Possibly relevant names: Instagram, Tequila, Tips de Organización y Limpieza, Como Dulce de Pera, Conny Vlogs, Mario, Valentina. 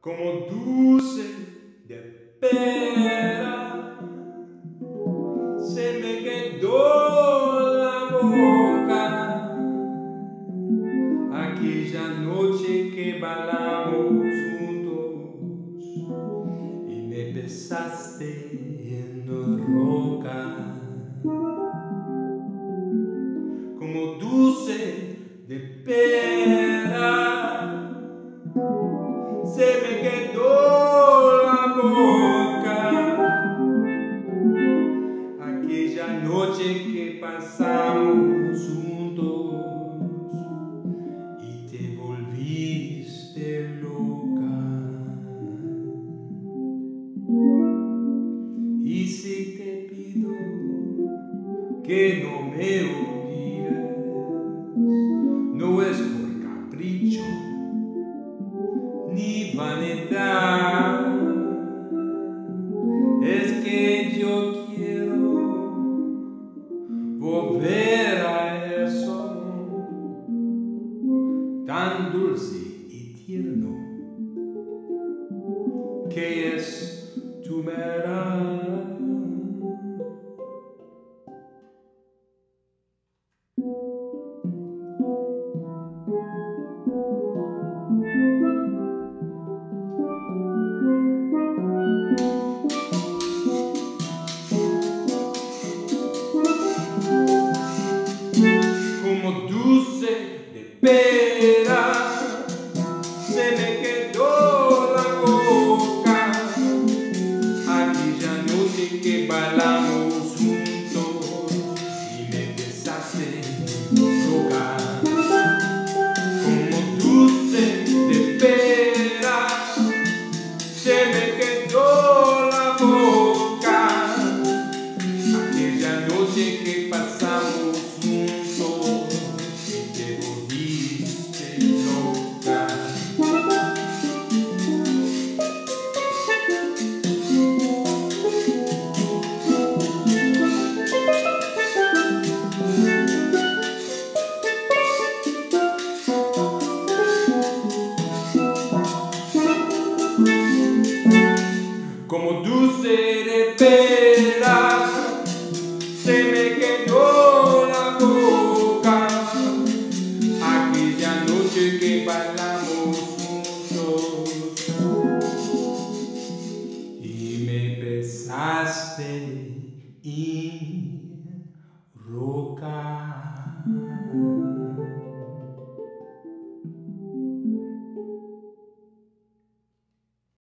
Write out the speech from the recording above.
Como dulce de pera, se me quedó la boca aquella noche que bailamos juntos y me besaste en la roca. Como dulce de pera, se me quedó la boca aquella noche que pasamos juntos y te volviste loca. Y si te pido que no me olvides, no es por capricho ni vanidad, es que yo quiero volver a eso tan dulce y tierno.